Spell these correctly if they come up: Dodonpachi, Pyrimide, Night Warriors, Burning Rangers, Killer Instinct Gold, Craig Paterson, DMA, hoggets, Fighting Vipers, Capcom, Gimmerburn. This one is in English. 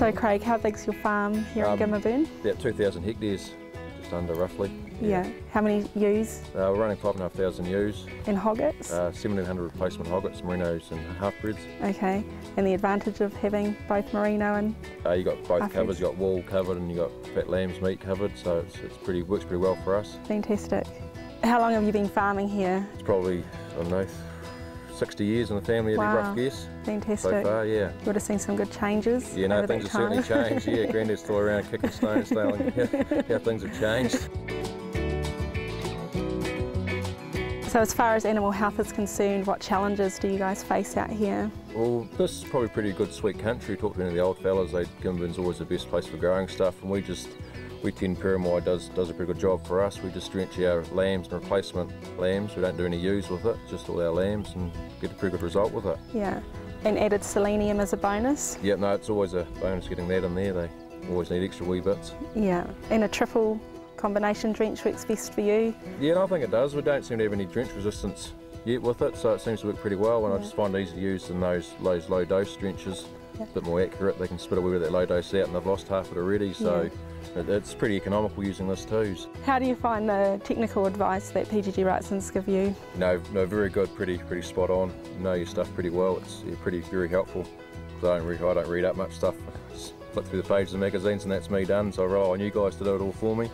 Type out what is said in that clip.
So Craig, how big's your farm here in Gimmerburn? About 2,000 hectares, just under roughly. Yeah. How many ewes? We're running 5,500 ewes. And hoggets? 1,700 replacement hoggets, merinos and half-breeds. Okay, and the advantage of having both merino and you got both covers, you got wool covered and you got fat lamb's meat covered, so it works pretty well for us. Fantastic. How long have you been farming here? It's probably, I don't know, 60 years in the family, wow. At a rough guess. Fantastic. So far, yeah. You would have seen some good changes. Yeah, no, things have certainly changed. Yeah, Granddad's still around kicking stones, telling how things have changed. So as far as animal health is concerned, what challenges do you guys face out here? Well, this is probably pretty good sweet country. Talk to any of the old fellas, Gimmerburn's always the best place for growing stuff, and we tend Pyrimide does a pretty good job for us. We just drench our lambs and replacement lambs. We don't do any ewes with it, just all our lambs, and get a pretty good result with it. Yeah, and added selenium as a bonus? Yeah, no, it's always a bonus getting that in there. They always need extra wee bits. Yeah, and a triple combination drench works best for you? Yeah, I think it does. We don't seem to have any drench resistance yet with it, so it seems to work pretty well, and yeah. I just find it easy to use in those low dose drenches. Yeah. A bit more accurate, they can spit away with that low dose out, and they've lost half it already, so yeah. It's pretty economical using this too. How do you find the technical advice that PGG Wrightson's give you? No, very good, pretty spot on. You know your stuff pretty well, it's very helpful. I don't read up much stuff, flip through the pages of magazines and that's me done, so I rely on you guys to do it all for me.